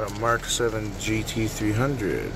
got a Mark VII GT 300.